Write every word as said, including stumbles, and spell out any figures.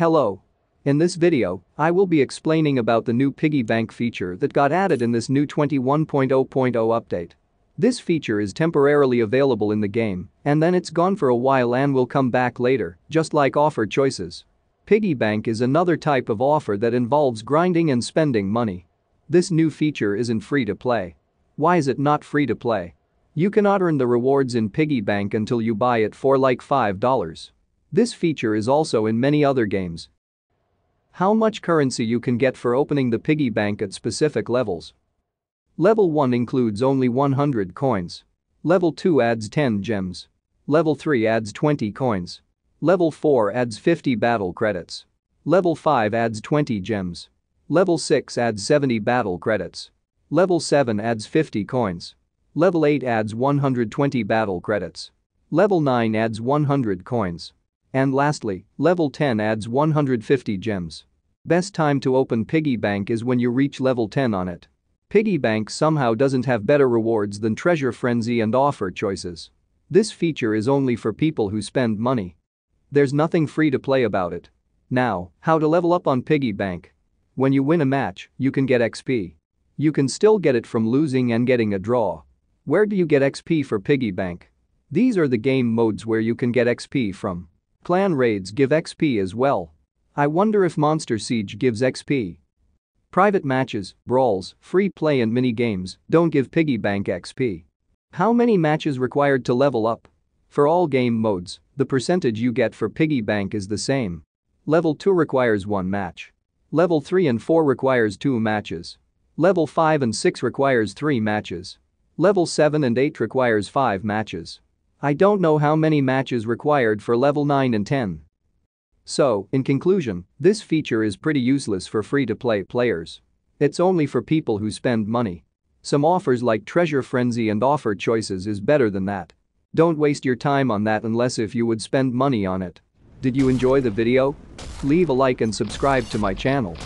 Hello. In this video, I will be explaining about the new Piggy Bank feature that got added in this new twenty-one point oh point oh update. This feature is temporarily available in the game, and then it's gone for a while and will come back later, just like offer choices. Piggy Bank is another type of offer that involves grinding and spending money. This new feature isn't free to play. Why is it not free to play? You cannot earn the rewards in Piggy Bank until you buy it for like five dollars. This feature is also in many other games. How much currency you can get for opening the piggy bank at specific levels. Level one includes only one hundred coins. Level two adds ten gems. Level three adds twenty coins. Level four adds fifty battle credits. Level five adds twenty gems. Level six adds seventy battle credits. Level seven adds fifty coins. Level eight adds one hundred twenty battle credits. Level nine adds one hundred coins. And lastly, level ten adds one hundred fifty gems. Best time to open Piggy Bank is when you reach level ten on it. Piggy Bank somehow doesn't have better rewards than Treasure Frenzy and offer choices. This feature is only for people who spend money. There's nothing free to play about it. Now, how to level up on Piggy Bank. When you win a match, you can get X P. You can still get it from losing and getting a draw. Where do you get X P for Piggy Bank? These are the game modes where you can get X P from. Clan raids give X P as well. I wonder if Monster Siege gives X P. Private matches, brawls, free play and mini games don't give Piggy Bank X P. How many matches required to level up? For all game modes, the percentage you get for Piggy Bank is the same. Level two requires one match. Level three and four requires two matches. Level five and six requires three matches. Level seven and eight requires five matches. I don't know how many matches required for level nine and ten. So, in conclusion, this feature is pretty useless for free-to-play players. It's only for people who spend money. Some offers like Treasure Frenzy and offer choices is better than that. Don't waste your time on that unless if you would spend money on it. Did you enjoy the video? Leave a like and subscribe to my channel.